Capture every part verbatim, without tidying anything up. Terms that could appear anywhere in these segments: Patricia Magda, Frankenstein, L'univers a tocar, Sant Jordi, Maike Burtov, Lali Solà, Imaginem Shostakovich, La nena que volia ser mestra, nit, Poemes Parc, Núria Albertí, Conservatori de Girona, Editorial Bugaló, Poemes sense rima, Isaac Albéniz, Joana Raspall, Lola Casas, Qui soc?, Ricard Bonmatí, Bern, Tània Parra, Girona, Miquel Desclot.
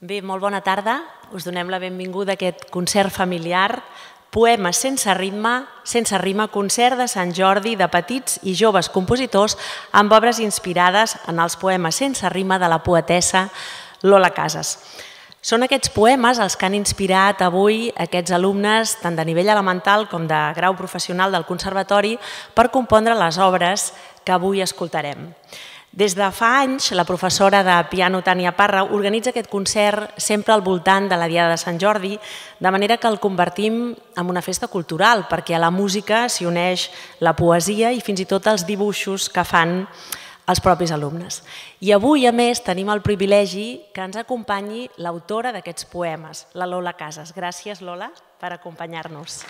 Bé, molt bona tarda. Us donem la benvinguda a aquest concert familiar Poemes sense rima, sense rima, concert de Sant Jordi de petits i joves compositors amb obres inspirades en els poemes sense rima de la poetessa Lola Casas. Són aquests poemes els que han inspirat avui aquests alumnes tant de nivell elemental com de grau professional del Conservatori per compondre les obres que avui escoltarem. Des de fa anys, la professora de piano Tània Parra organitza aquest concert sempre al voltant de la Diada de Sant Jordi, de manera que el convertim en una festa cultural, perquè a la música s'hi uneix la poesia i fins i tot els dibuixos que fan els propis alumnes. I avui, a més, tenim el privilegi que ens acompanyi l'autora d'aquests poemes, la Lola Casas. Gràcies, Lola, per acompanyar-nos.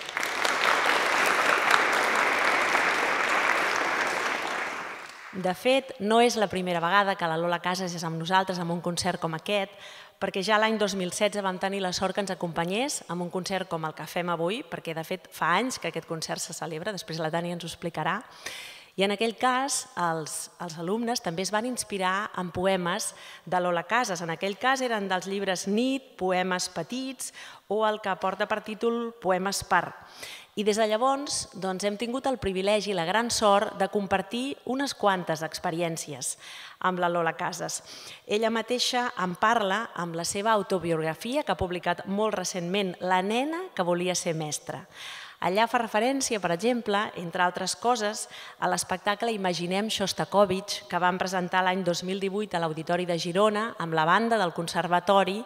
De fet, no és la primera vegada que la Lola Casas és amb nosaltres en un concert com aquest, perquè ja l'any dos mil setze vam tenir la sort que ens acompanyés en un concert com el que fem avui, perquè de fet fa anys que aquest concert se celebra, després la Tània ens ho explicarà. I en aquell cas, els, els alumnes també es van inspirar en poemes de Lola Casas. En aquell cas eren dels llibres Nit, Poemes petits o el que porta per títol Poemes Parc. I des de llavors doncs, hem tingut el privilegi i la gran sort de compartir unes quantes experiències amb la Lola Casas. Ella mateixa en parla amb la seva autobiografia que ha publicat molt recentment, La nena que volia ser mestra. Allà fa referència, per exemple, entre altres coses, a l'espectacle Imaginem Shostakovich que vam presentar l'any dos mil divuit a l'Auditori de Girona amb la banda del Conservatori,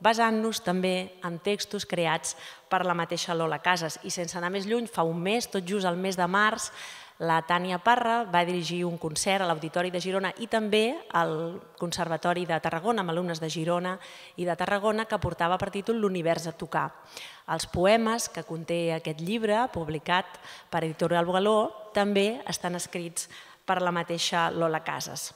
basant-nos també en textos creats per la mateixa Lola Casas. I sense anar més lluny, fa un mes, tot just al mes de març, la Tània Parra va dirigir un concert a l'Auditori de Girona i també al Conservatori de Tarragona, amb alumnes de Girona i de Tarragona, que portava per títol L'univers a tocar. Els poemes que conté aquest llibre, publicat per Editorial Bugaló, també estan escrits per la mateixa Lola Casas.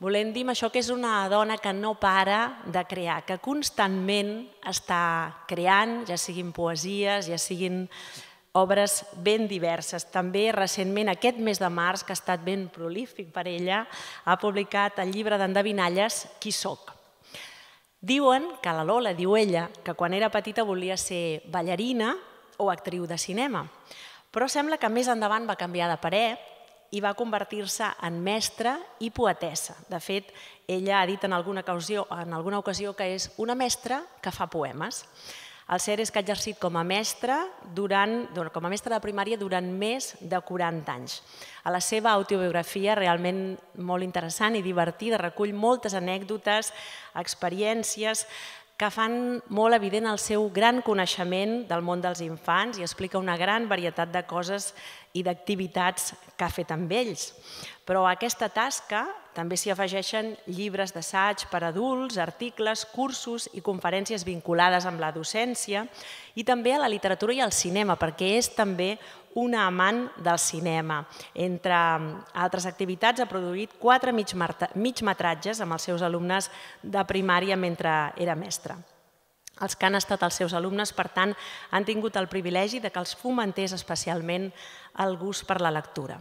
Volem dir això que és una dona que no para de crear, que constantment està creant, ja siguin poesies, ja siguin obres ben diverses. També recentment, aquest mes de març, que ha estat ben prolífic per ella, ha publicat el llibre d'endevinalles Qui soc? Diuen que la Lola, diu ella, que quan era petita volia ser ballarina o actriu de cinema, però sembla que més endavant va canviar de parer i va convertir-se en mestra i poetessa. De fet, ella ha dit en alguna ocasió, en alguna ocasió que és una mestra que fa poemes. El cert és que ha exercit com a mestra durant, com a mestra de primària durant més de quaranta anys. A la seva autobiografia, realment molt interessant i divertida, recull moltes anècdotes, experiències que fan molt evident el seu gran coneixement del món dels infants i explica una gran varietat de coses i d'activitats que ha fet amb ells. Però a aquesta tasca també s'hi afegeixen llibres d'assaig per adults, articles, cursos i conferències vinculades amb la docència i també a la literatura i al cinema, perquè és també una amant del cinema. Entre altres activitats ha produït quatre migmetratges amb els seus alumnes de primària mentre era mestra. Els que han estat els seus alumnes, per tant, han tingut el privilegi de que els fomentés especialment el gust per la lectura.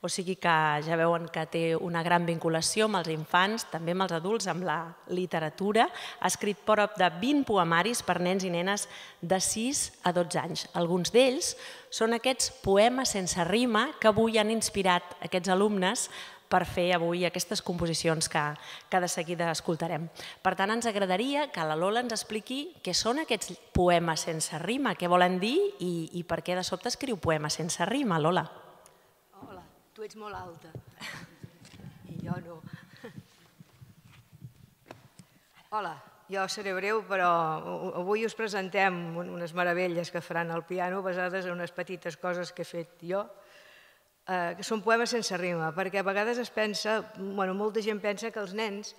O sigui que ja veuen que té una gran vinculació amb els infants, també amb els adults, amb la literatura. Ha escrit prop de vint poemaris per nens i nenes de sis a dotze anys. Alguns d'ells són aquests poemes sense rima que avui han inspirat aquests alumnes per fer avui aquestes composicions que, que de seguida escoltarem. Per tant, ens agradaria que la Lola ens expliqui què són aquests poemes sense rima, què volen dir i, i per què de sobte escriu poemes sense rima, Lola. Hola, tu ets molt alta. I jo no. Hola, jo seré breu, però avui us presentem unes meravelles que faran al piano basades en unes petites coses que he fet jo, que són poemes sense rima, perquè a vegades es pensa, bueno, molta gent pensa que els nens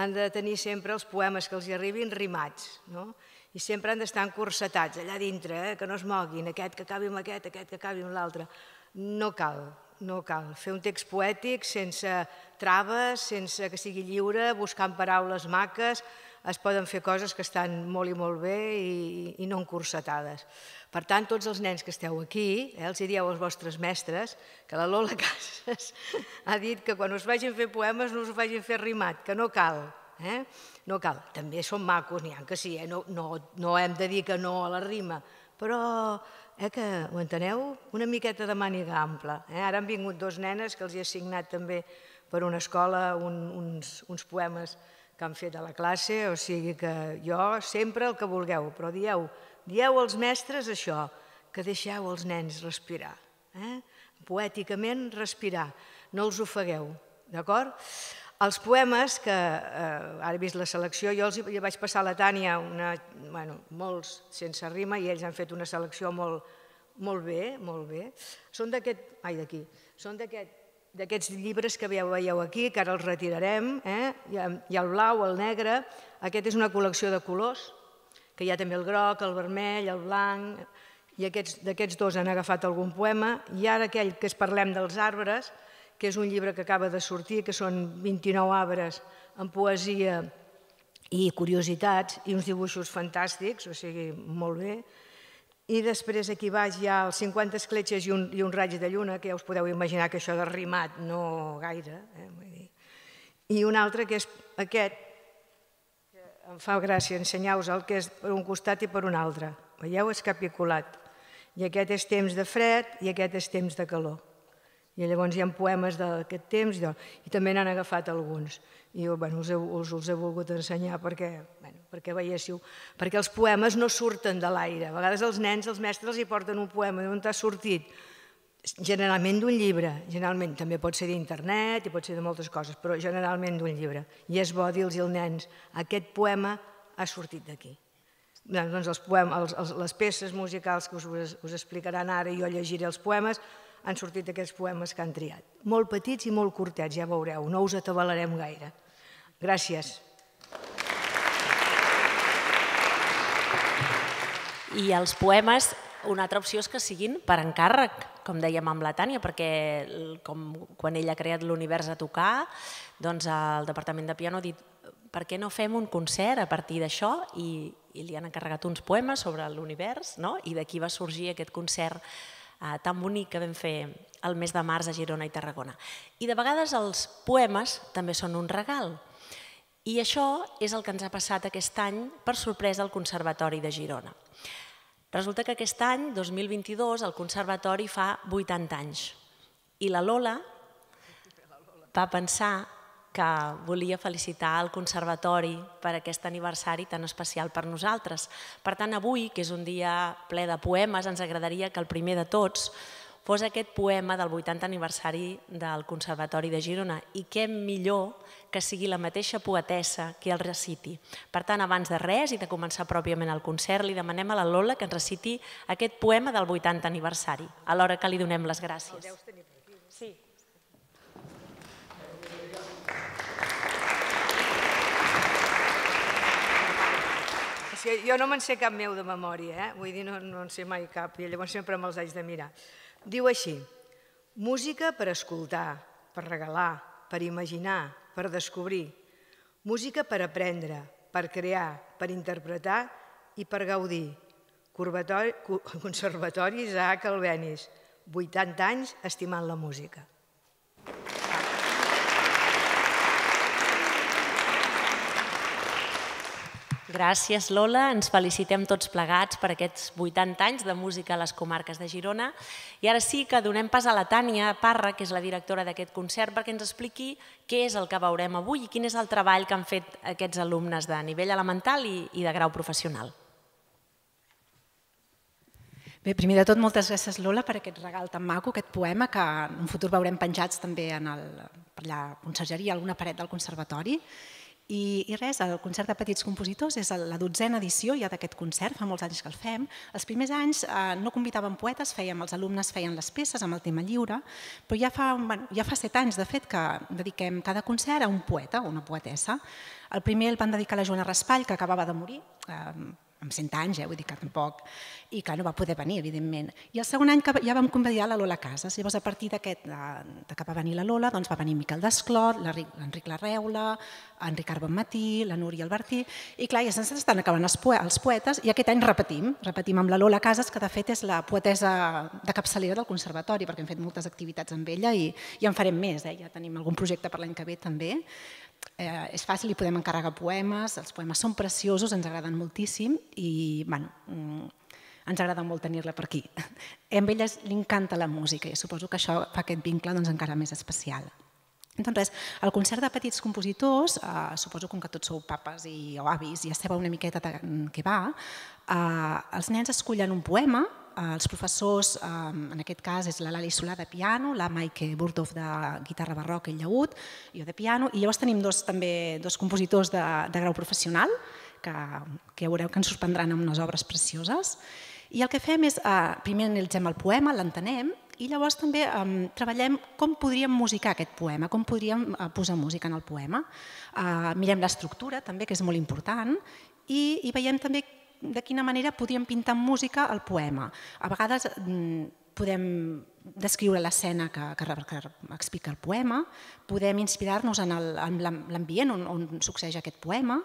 han de tenir sempre els poemes que els hi arribin rimats, no? I sempre han d'estar encursetats allà dintre, eh? Que no es moguin, aquest que acabi amb aquest, aquest que acabi amb l'altre. No cal, no cal. Fer un text poètic sense traves, sense que sigui lliure, buscant paraules maques, es poden fer coses que estan molt i molt bé i, i no encursetades. Per tant, tots els nens que esteu aquí, eh, els hi dieu als vostres mestres que la Lola Casas ha dit que quan us vagin fer poemes no us ho vagin fer rimat, que no cal, No cal, també són macos, n'hi ha que sí, no hem de dir que no a la rima, però que ho enteneu? Una miqueta de màniga ampla. Ara han vingut dos nenes que els he assignat també per una escola uns poemes que han fet a la classe, o sigui que jo sempre el que vulgueu, però dieu, dieu als mestres això, que deixeu els nens respirar, poèticament respirar, no els ofegueu, d'acord? Els poemes que, ara he vist la selecció, jo els vaig passar a la Tània, molts sense rima, i ells han fet una selecció molt bé, molt bé. Són d'aquest, ai d'aquí, són d'aquests llibres que veieu aquí, que ara els retirarem, hi ha el blau, el negre, aquest és una col·lecció de colors, que hi ha també el groc, el vermell, el blanc, i d'aquests dos han agafat algun poema, i ara aquell que es parlem dels arbres, que és un llibre que acaba de sortir, que són vint-i-nou arbres amb poesia i curiositats i uns dibuixos fantàstics, o sigui, molt bé. I després aquí baix hi ha els cinquanta escletxes i un raig de lluna, que ja us podeu imaginar que això de rimat no gaire. I un altre que és aquest, que em fa gràcia ensenyar-vos el que és per un costat i per un altre. Veieu? És capiculat. I aquest és temps de fred i aquest és temps de calor. I llavors hi ha poemes d'aquest temps i també n'han agafat alguns. I us els he volgut ensenyar perquè veiéssiu. Perquè els poemes no surten de l'aire. A vegades els nens, els mestres, els hi porten un poema d'on t'ha sortit. Generalment d'un llibre. Generalment també pot ser d'internet i pot ser de moltes coses, però generalment d'un llibre. I és bo dir-los als nens, aquest poema ha sortit d'aquí. Les peces musicals que us explicaran ara i jo llegiré els poemes, han sortit aquests poemes que han triat. Molt petits i molt curtets, ja veureu, no us atabalarem gaire. Gràcies. I els poemes, una altra opció és que siguin per encàrrec, com dèiem amb la Tània, perquè quan ella ha creat l'univers a tocar, doncs el departament de piano ha dit per què no fem un concert a partir d'això i li han encarregat uns poemes sobre l'univers i d'aquí va sorgir aquest concert tan bonic que vam fer el mes de març a Girona i Tarragona. I de vegades els poemes també són un regal. I això és el que ens ha passat aquest any per sorpresa al Conservatori de Girona. Resulta que aquest any, dos mil vint-i-dos, el Conservatori fa vuitanta anys. I la Lola va pensar que volia felicitar el Conservatori per aquest aniversari tan especial per nosaltres. Per tant, avui, que és un dia ple de poemes, ens agradaria que el primer de tots fos aquest poema del vuitantè aniversari del Conservatori de Girona i que millor que sigui la mateixa poetessa que el reciti. Per tant, abans de res i de començar pròpiament el concert, li demanem a la Lola que ens reciti aquest poema del vuitantè aniversari, a l'hora que li donem les gràcies. Sí. Jo no me'n sé cap meu de memòria, vull dir, no en sé mai cap, i llavors sempre me'ls haig de mirar. Diu així, música per escoltar, per regalar, per imaginar, per descobrir, música per aprendre, per crear, per interpretar i per gaudir. Conservatori Isaac Albéniz, vuitanta anys estimant la música. Gràcies, Lola. Ens felicitem tots plegats per aquests vuitanta anys de música a les comarques de Girona. I ara sí que donem pas a la Tània Parra, que és la directora d'aquest concert, perquè ens expliqui què és el que veurem avui i quin és el treball que han fet aquests alumnes de nivell elemental i de grau professional. Bé, primer de tot, moltes gràcies, Lola, per aquest regal tan maco, aquest poema, que en un futur veurem penjats també per la consergeria, alguna paret del conservatori. I res, el concert de petits compositors és la dotzena edició ja d'aquest concert, fa molts anys que el fem. Els primers anys no convidàvem poetes, fèiem, els alumnes feien les peces amb el tema lliure, però ja fa set anys, de fet, que dediquem cada concert a un poeta o una poetessa. El primer el van dedicar a la Joana Raspall, que acabava de morir, amb cent anys, vull dir que tampoc, i clar, no va poder venir, evidentment. I el segon any ja vam convidar la Lola Casas, llavors a partir d'aquest, que va venir la Lola, doncs va venir Miquel Desclot, l'Enric Larreula, en Ricard Bonmatí, la Núria Albertí, i clar, ja se'ns estan acabant els poetes, i aquest any repetim, repetim amb la Lola Casas, que de fet és la poetessa de capçalera del Conservatori, perquè hem fet moltes activitats amb ella i en farem més, ja tenim algun projecte per l'any que ve també. és fàcil, hi podem encarregar poemes, els poemes són preciosos, ens agraden moltíssim i ens agrada molt tenir-la per aquí. A ella li encanta la música i suposo que això fa aquest vincle encara més especial. Doncs res, el concert de petits compositors, suposo com que tots sou papes o avis i ja sabeu una miqueta què va, els nens escollen un poema, els professors, en aquest cas és la Lali Solà de piano, la Maike Burtov de guitarra barroca i llaüt, jo de piano, i llavors tenim dos compositors de grau professional, que ja veureu que ens sorprendran amb unes obres precioses. I el que fem és, primer analitzem el poema, l'entenem, i llavors també treballem com podríem musicar aquest poema, com podríem posar música en el poema. Mirem l'estructura, també, que és molt important, i veiem també de quina manera podríem pintar amb música el poema. A vegades podem descriure l'escena que explica el poema, podem inspirar-nos en l'ambient on succeeix aquest poema,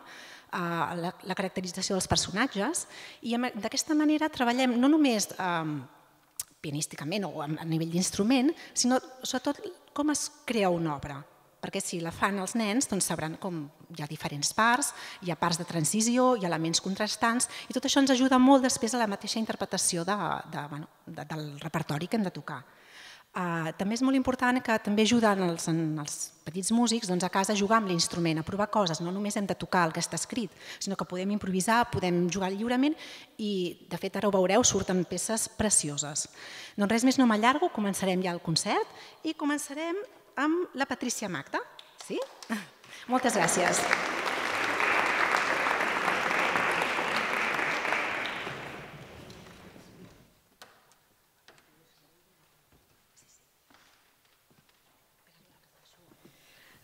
la caracterització dels personatges, i d'aquesta manera treballem no només pianísticament o a nivell d'instrument, sinó sobretot com es crea una obra. Perquè si la fan els nens, doncs sabran com hi ha diferents parts, hi ha parts de transició, hi ha elements contrastants, i tot això ens ajuda molt després a la mateixa interpretació del repertori que hem de tocar. També és molt important que també ajuden els petits músics a casa a jugar amb l'instrument, a provar coses. No només hem de tocar el que està escrit, sinó que podem improvisar, podem jugar lliurement i, de fet, ara ho veureu, surten peces precioses. Doncs res més, no m'allargo, començarem ja el concert i començarem amb la Patricia Magda. Sí? Moltes gràcies.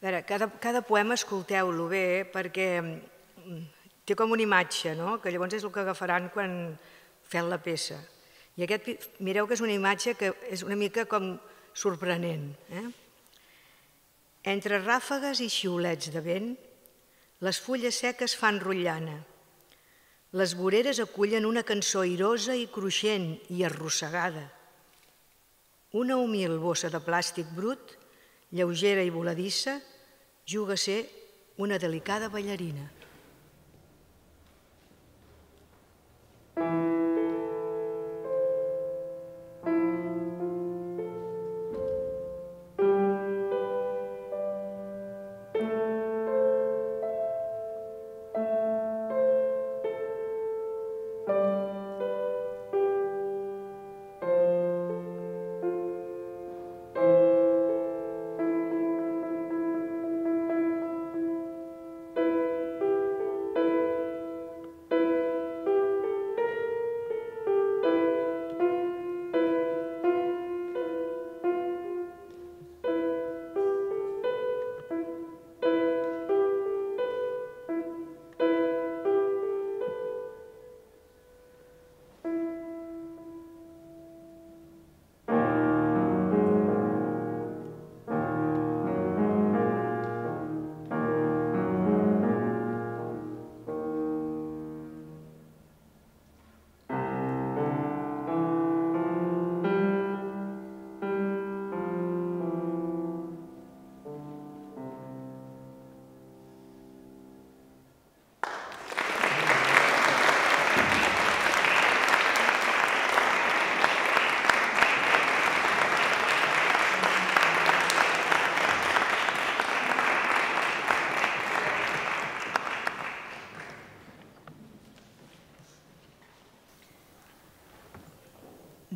A veure, cada poema escolteu-lo bé perquè té com una imatge, no?, que llavors és el que agafaran quan fem la peça. I aquest, mireu que és una imatge que és una mica com sorprenent. Entre ràfegues i xiulets de vent, les fulles seques fan rotllana. Les voreres acullen una cançó airosa i cruixent i arrossegada. Una humil bossa de plàstic brut, lleugera i voladissa, juga a ser una delicada ballarina.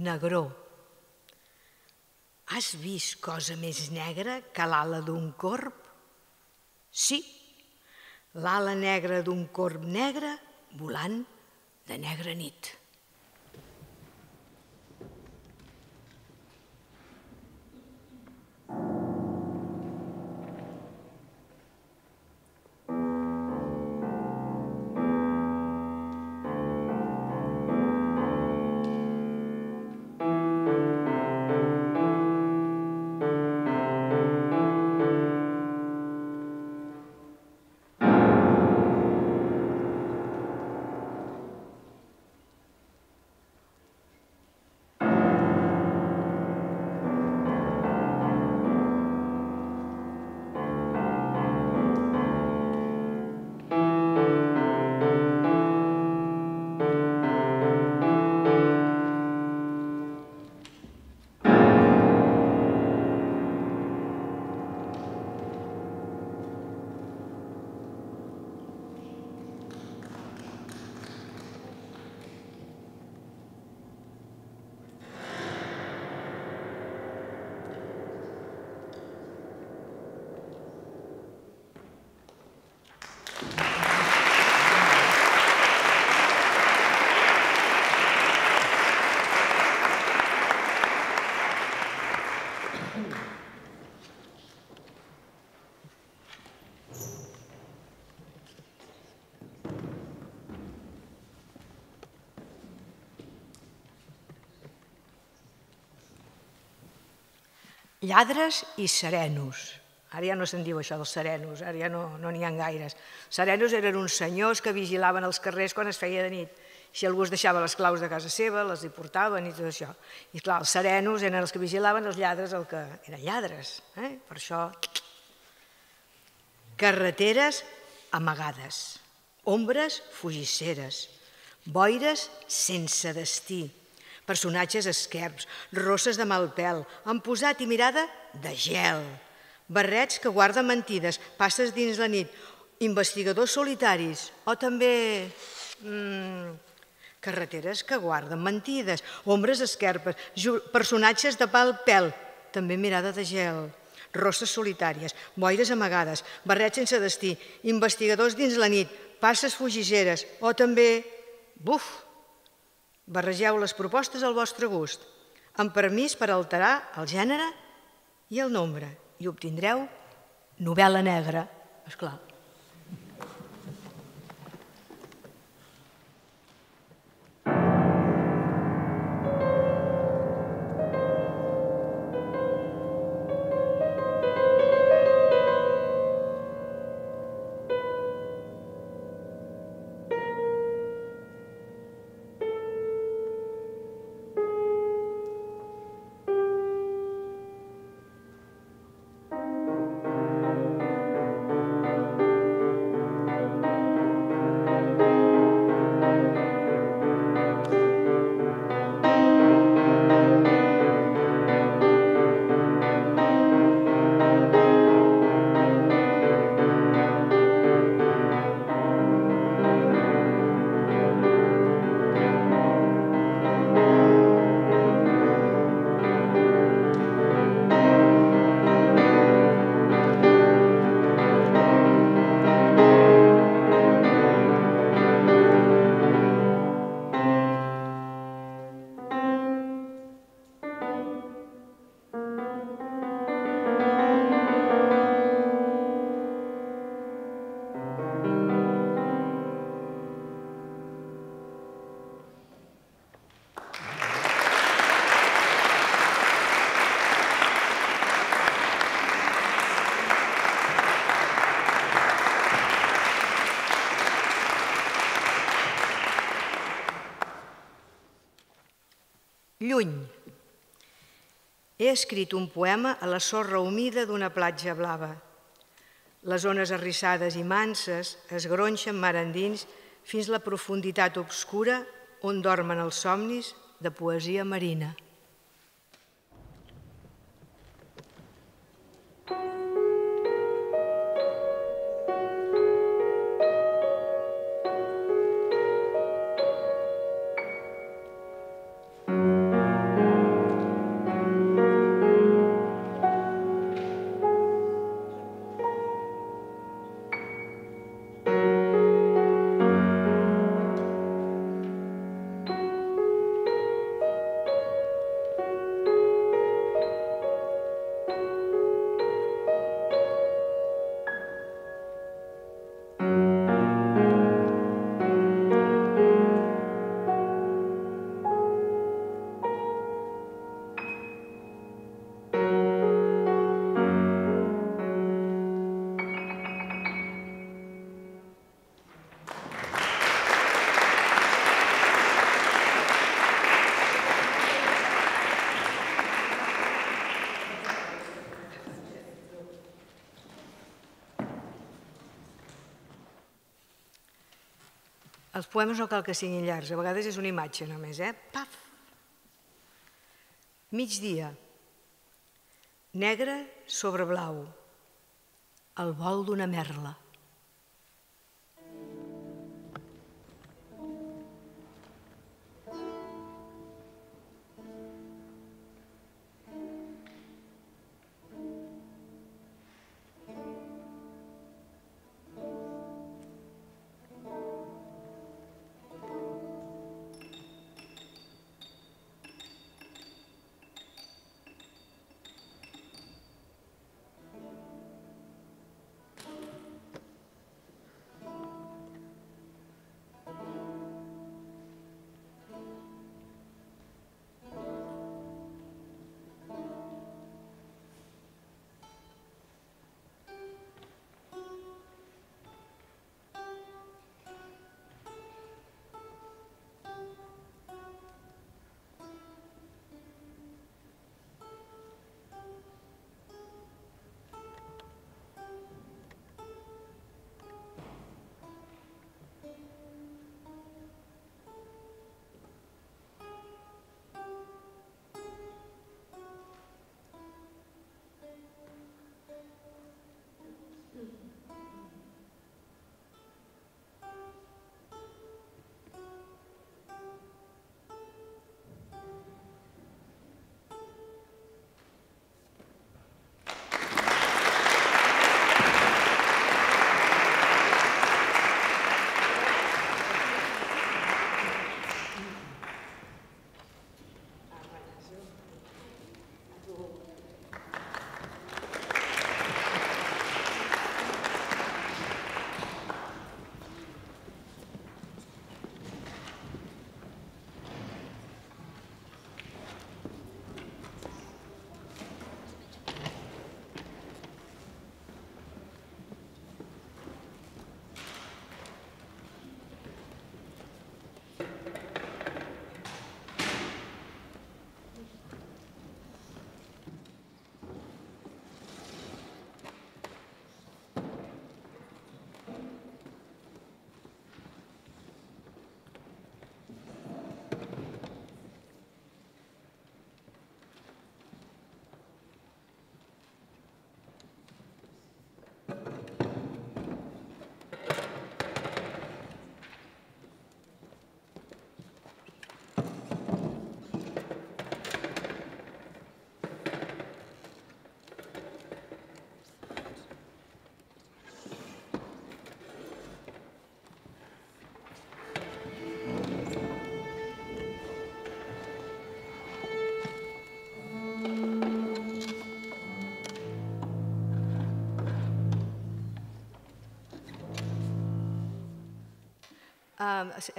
Negró. Has vist cosa més negra que l'ala d'un corb? Sí, l'ala negra d'un corb negre volant de negra nit. lladres i serenos. Ara ja no se'n diu això dels serenos, ara ja no n'hi ha gaires. Serenos eren uns senyors que vigilaven els carrers quan es feia de nit. Si algú es deixava les claus de casa seva, les hi portaven i tot això. I clar, els serenos eren els que vigilaven, els lladres els que eren lladres. Per això... Carreteres amagades, ombres fugisseres, boires sense destí, personatges esquerps, rosses de mal pèl, emposat i mirada de gel, barrets que guarden mentides, passes dins la nit, investigadors solitaris o també carreteres que guarden mentides, ombres esquerpes, personatges de mal pèl, també mirada de gel, rosses solitàries, boires amagades, barrets sense destí, investigadors dins la nit, passes fugisseres o també... Buf! Barregeu les propostes al vostre gust, amb permís per alterar el gènere i el nombre, i obtindreu novel·la negra, esclar. He escrit un poema a la sorra humida d'una platja blava. Les ones arrissades i manses es gronxen mar endins fins la profunditat obscura on dormen els somnis de poesia marina. Els poemes no cal que siguin llargs, a vegades és una imatge només, eh? Paf! Migdia. Negre sobre blau. El vol d'una merla.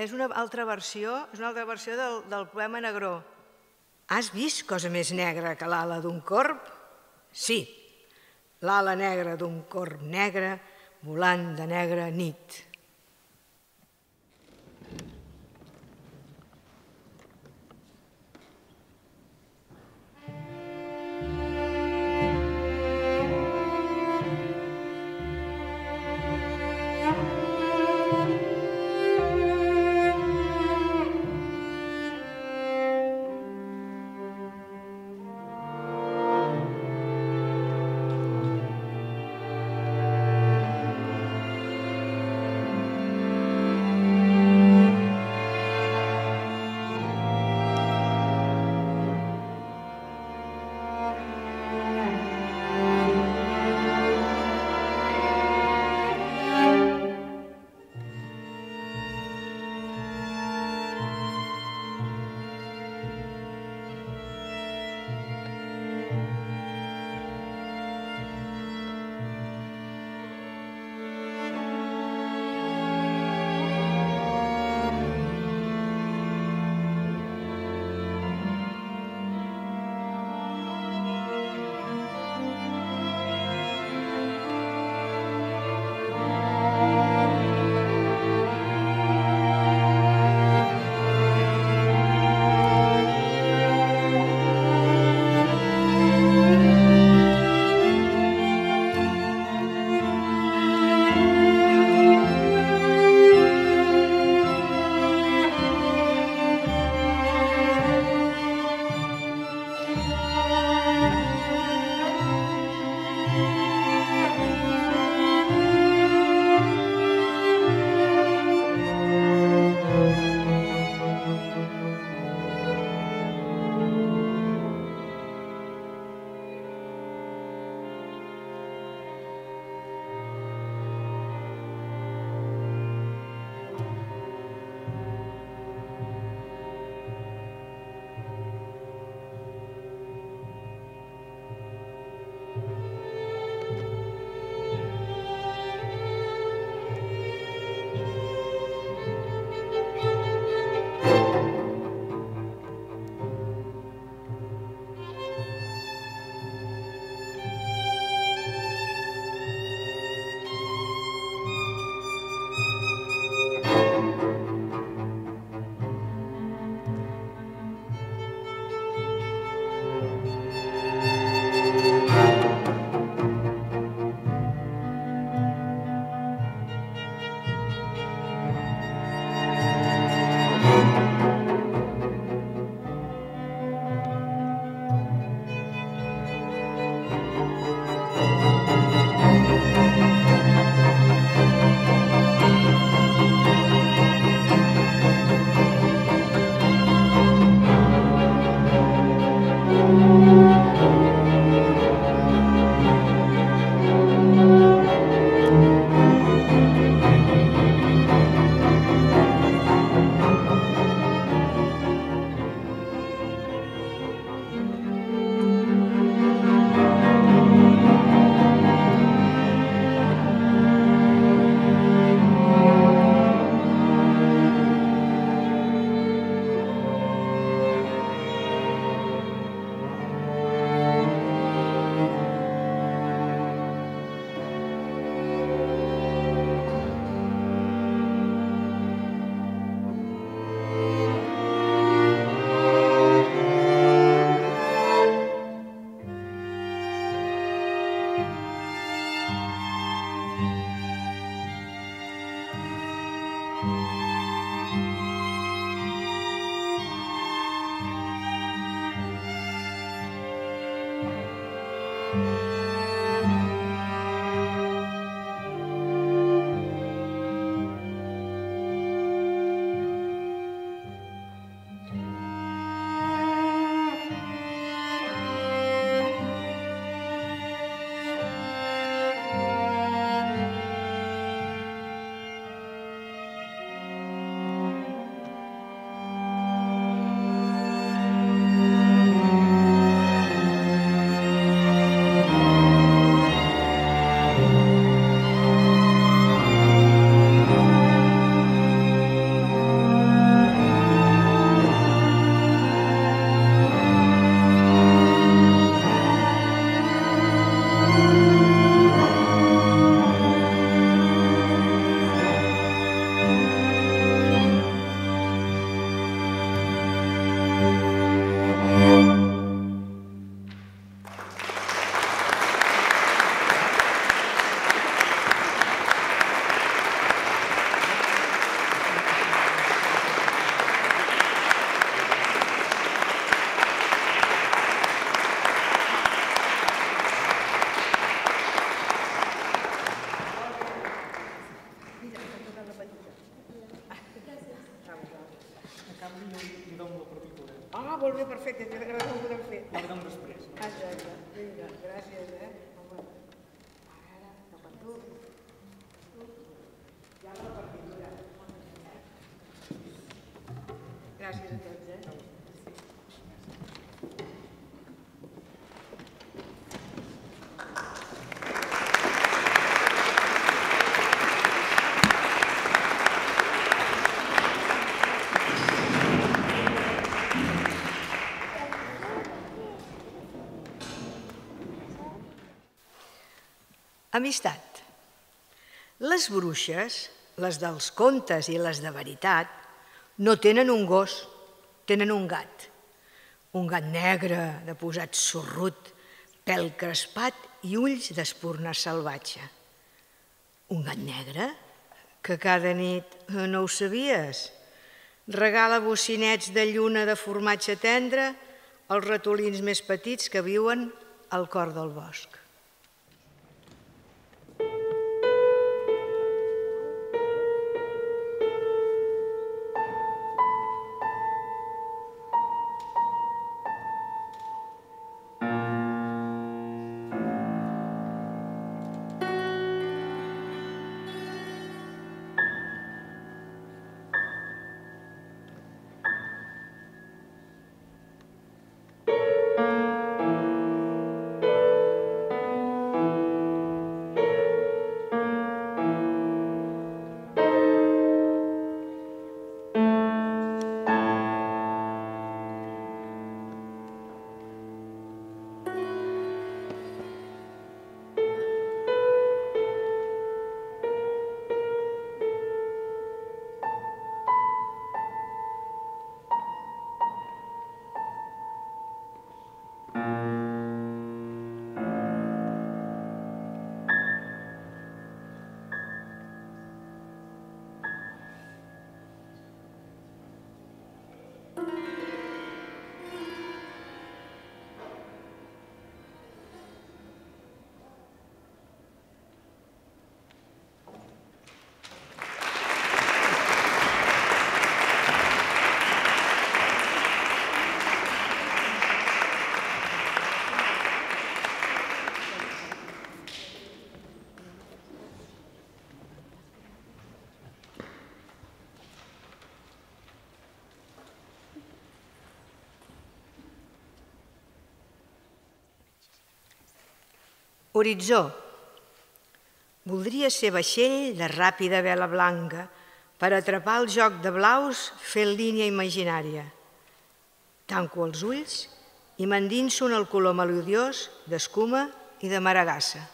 És una altra versió del poema Negró. Has vist cosa més negra que l'ala d'un corb? Sí, l'ala negra d'un corb negre volant de negra nit. Amistat. Les bruixes, les dels contes i les de veritat, no tenen un gos, tenen un gat. Un gat negre, de posat sorrut, pèl crespat i ulls d'espurna salvatge. Un gat negre que cada nit, no ho sabies, regala bocinets de lluna de formatge tendre als ratolins més petits que viuen al cor del bosc. Horitzó. Voldria ser vaixell de ràpida vela blanca per atrapar el joc de blaus fent línia imaginària. Tanco els ulls i m'endinso en el color melodiós d'escuma i de maragassa.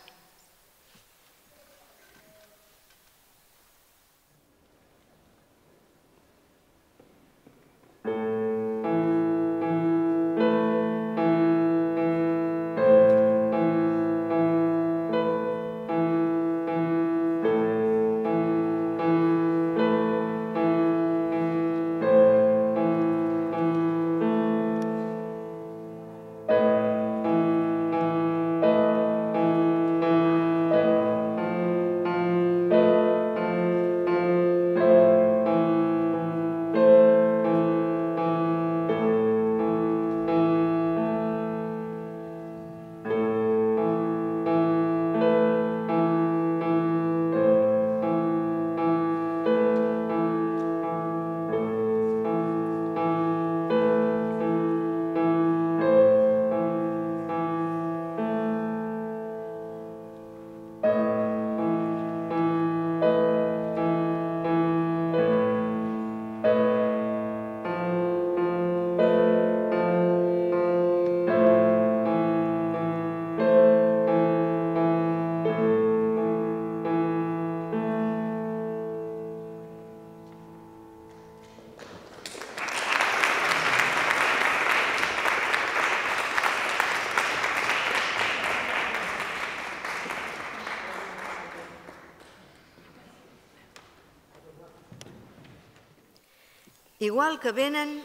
Igual que venen,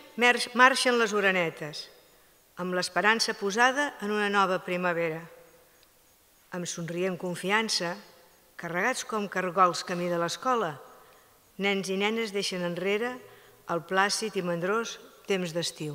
marxen les orenetes, amb l'esperança posada en una nova primavera. Em somrient confiança, carregats com cargols camí de l'escola, nens i nenes deixen enrere el plàcid i mandrós temps d'estiu.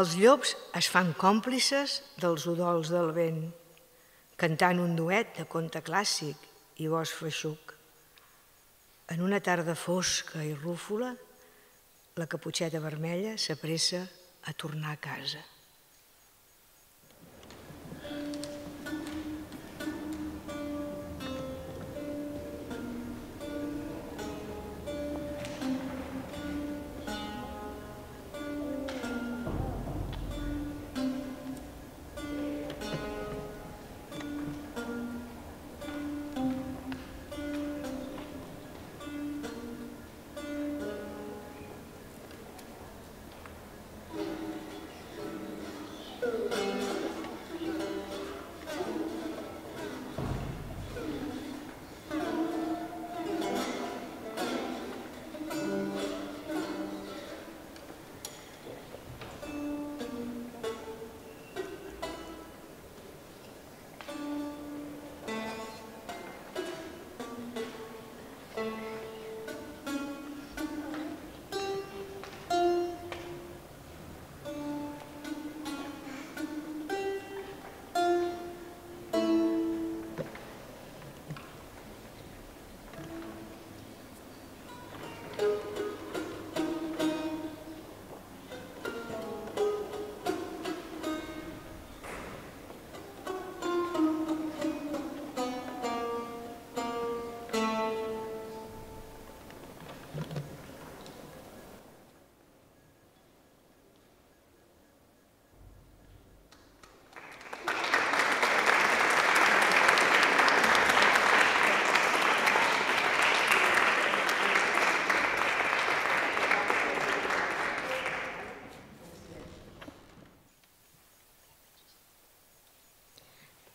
Els llops es fan còmplices dels udols del vent, cantant un duet de conte clàssic i bosc feixuc. En una tarda fosca i rúfola, la caputxeta vermella s'apressa a tornar a casa.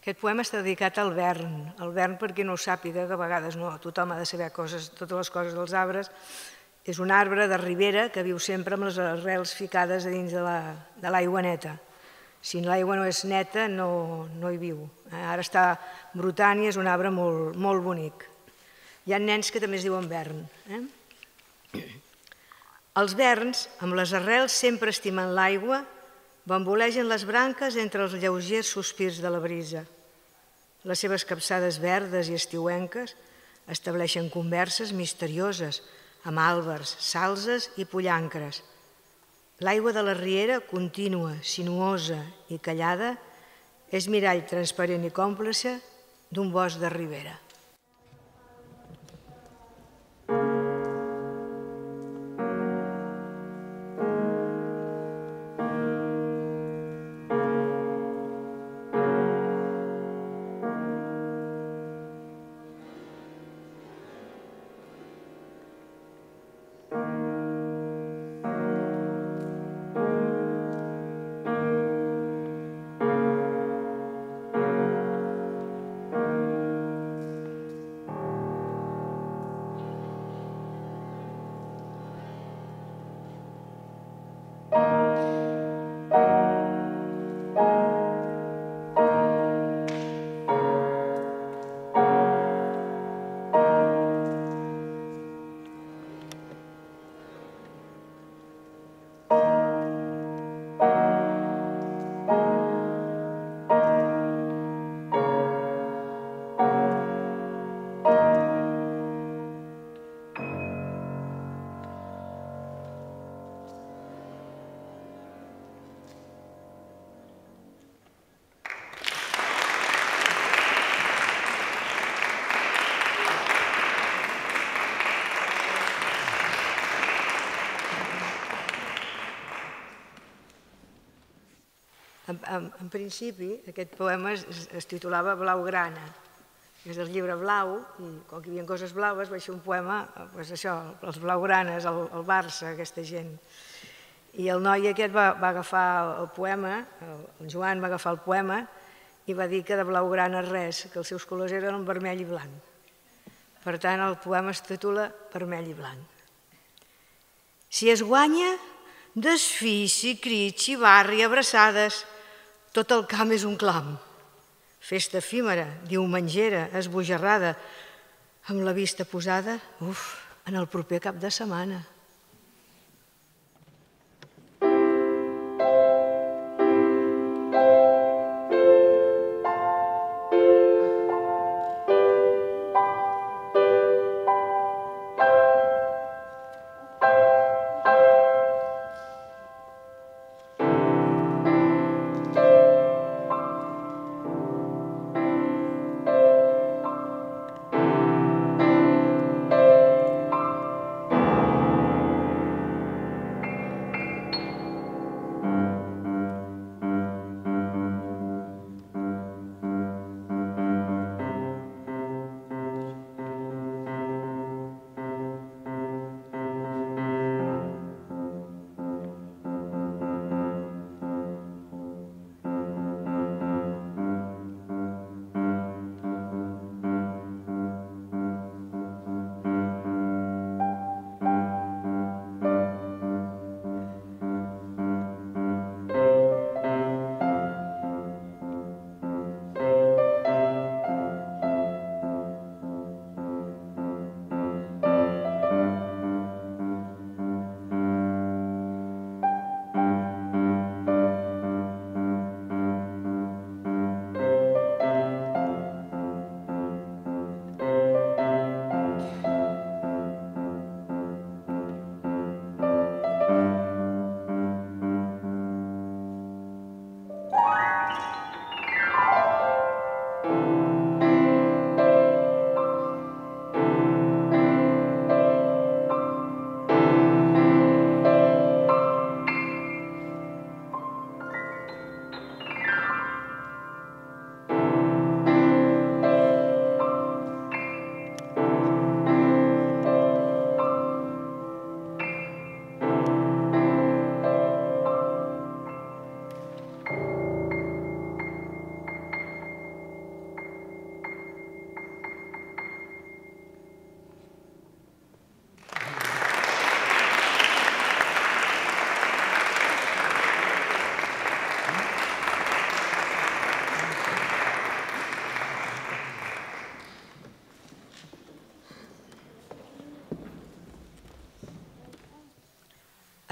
Aquest poema està dedicat al Bern, al Bern perquè no ho sàpiga, que a vegades no, tothom ha de saber coses, totes les coses dels arbres. És un arbre de ribera que viu sempre amb les arrels ficades a dins de l'aigua neta. Si l'aigua no és neta, no hi viu. Ara està brotant i és un arbre molt bonic. Hi ha nens que també es diuen Bern. Els Berns, amb les arrels sempre estimant l'aigua, bambolegen les branques entre els lleugers sospirs de la brisa. Les seves capçades verdes i estiuenques estableixen converses misterioses amb àlbers, salzes i pollancres. L'aigua de la riera, contínua, sinuosa i callada, és mirall transparent i còmplice d'un bosc de ribera. Thank you. En principi, aquest poema es titulava Blaugrana, que és del llibre Blau, i com que hi havia coses blaves va ser un poema, doncs això, els blaugranes, el Barça, aquesta gent. I el noi aquest va agafar el poema, el Joan va agafar el poema, i va dir que de blaugrana res, que els seus colors eren vermell i blanc. Per tant, el poema es titula Vermell i blanc. Si es guanya, desfici, crit, xivarri, abraçades, tot el camp és un clam. Festa efímera, diumengera, esbojarrada, amb la vista posada, uf, en el proper cap de setmana.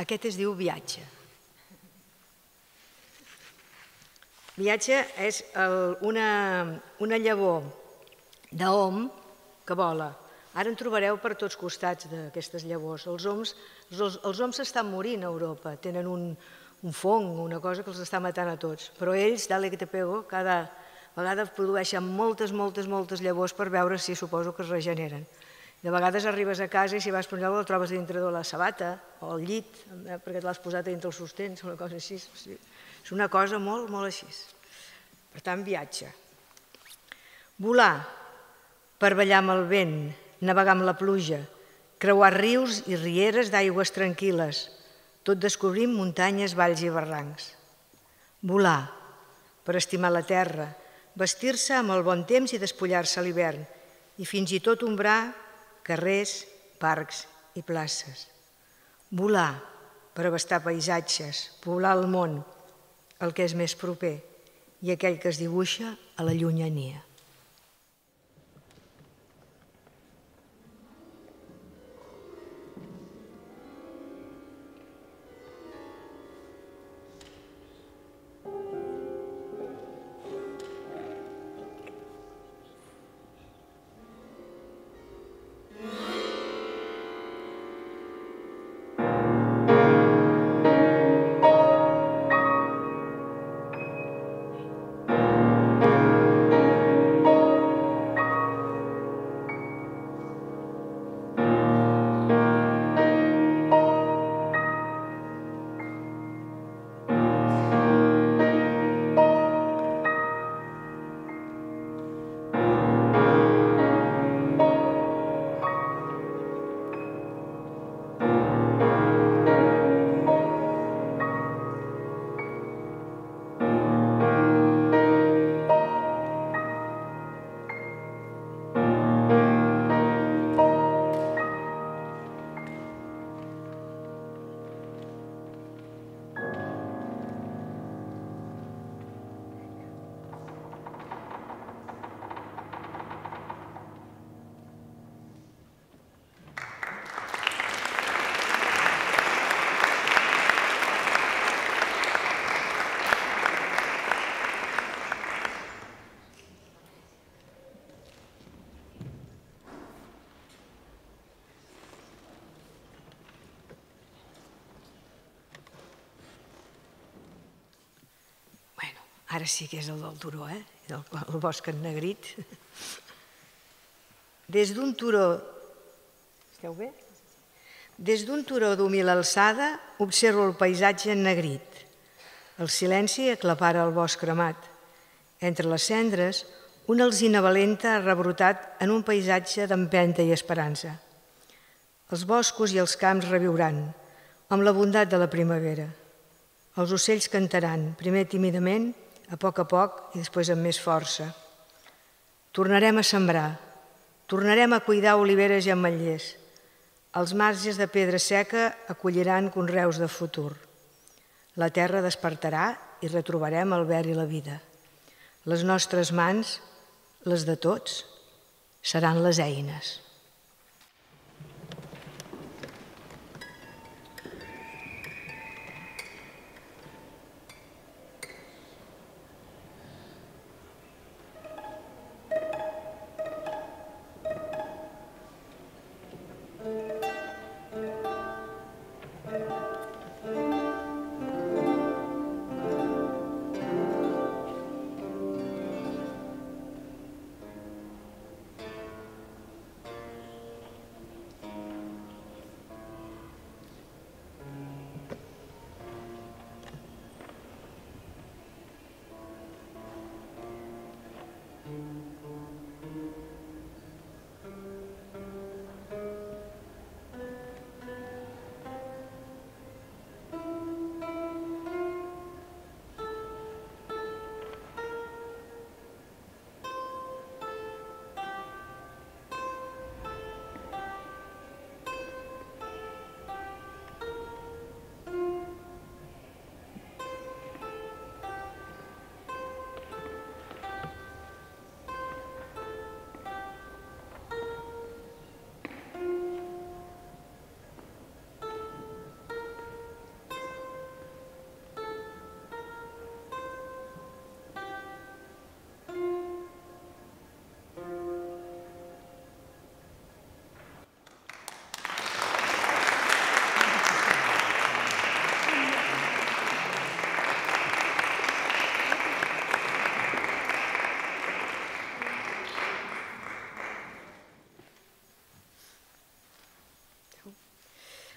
Aquest es diu Viatge. Viatge és una llavor d'om que vola. Ara en trobareu per tots costats d'aquestes llavors. Els oms s'estan morint a Europa, tenen un fong, una cosa que els està matant a tots. Però ells, dale que te pego, cada vegada produeixen moltes, moltes, moltes llavors per veure si suposo que es regeneren. De vegades arribes a casa i si vas per allò el trobes dintre de la sabata o el llit, perquè te l'has posat dintre els sostens, una cosa així. És una cosa molt, molt així. Per tant, viatge. Volar, per ballar amb el vent, navegar amb la pluja, creuar rius i rieres d'aigües tranquil·les, tot descobrint muntanyes, valls i barrancs. Volar, per estimar la terra, vestir-se amb el bon temps i despullar-se a l'hivern, i fins i tot ombrar carrers, parcs i places. Volar per abastar paisatges, poblar el món, el que és més proper i aquell que es dibuixa a la llunyania. Ara sí que és el del turó, eh? El bosc ennegrit. Des d'un turó... Esteu bé? Des d'un turó d'humil alçada observo el paisatge ennegrit. El silenci aclapara el bosc cremat. Entre les cendres, una alzina valenta ha rebrotat en un paisatge d'empenta i esperança. Els boscos i els camps reviuran, amb la bondat de la primavera. Els ocells cantaran, primer tímidament, a poc a poc i després amb més força. Tornarem a sembrar, tornarem a cuidar oliveres i ametllers. Els marges de pedra seca acolliran conreus de futur. La terra despertarà i retrobarem el verd i la vida. Les nostres mans, les de tots, seran les eines.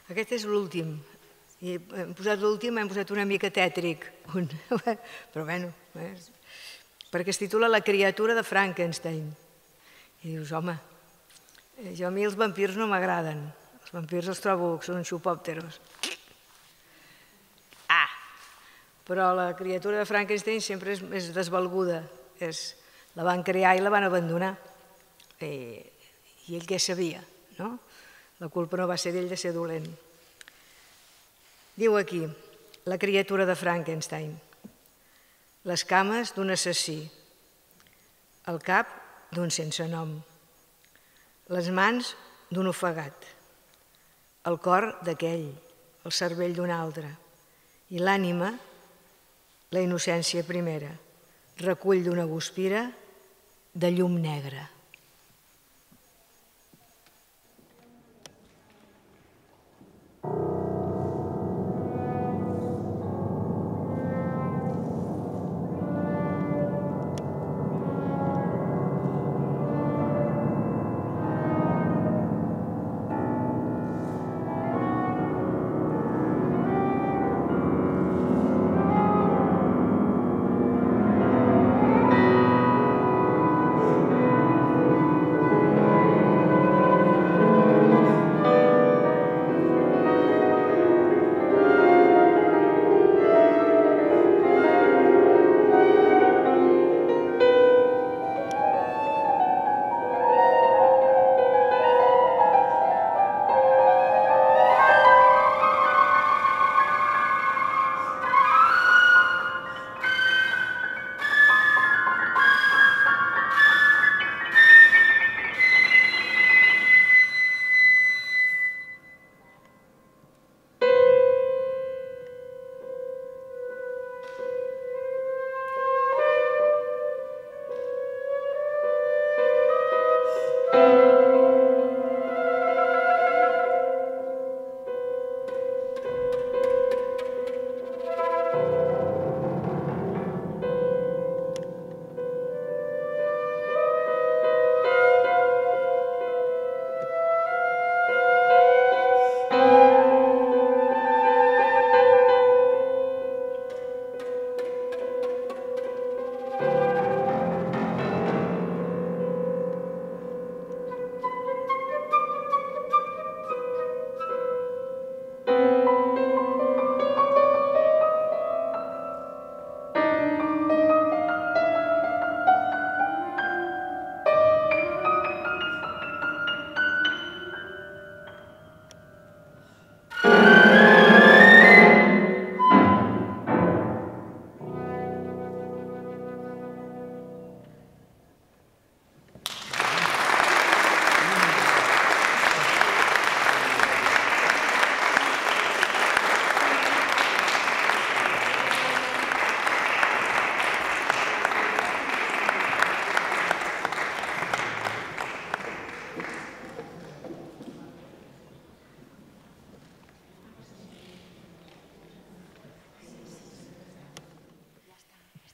Aquest és l'últim. Hem posat l'últim, hem posat una mica tètric. Però bueno, perquè es titula La criatura de Frankenstein. I dius, home, jo a mi els vampirs no m'agraden. Els vampirs els trobo que són xupòpteros. Ah! Però la criatura de Frankenstein sempre és desvalguda. La van crear i la van abandonar. I ell què sabia, no? La culpa no va ser d'ell de ser dolent. Diu aquí, la criatura de Frankenstein. Les cames d'un assassí. El cap d'un sense nom. Les mans d'un ofegat. El cor d'aquell. El cervell d'un altre. I l'ànima, la innocència primera. Recull d'una guspira de llum negra.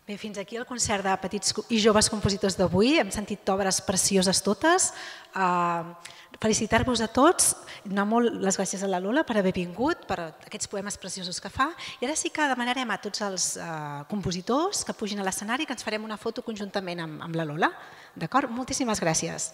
Bé, fins aquí el concert de petits i joves compositors d'avui. Hem sentit obres precioses totes. Felicitar-vos a tots, donar molt les gràcies a la Lola per haver vingut, per aquests poemes preciosos que fa. I ara sí que demanarem a tots els compositors que pugin a l'escenari que ens farem una foto conjuntament amb la Lola. D'acord? Moltíssimes gràcies.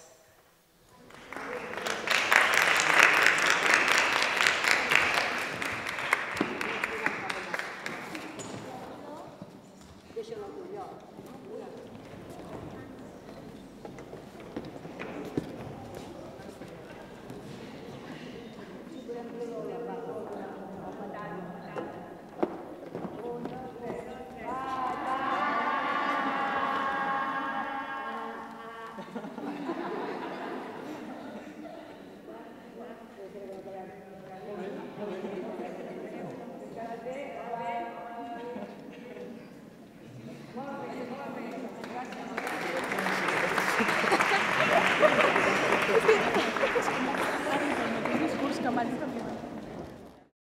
Gracias.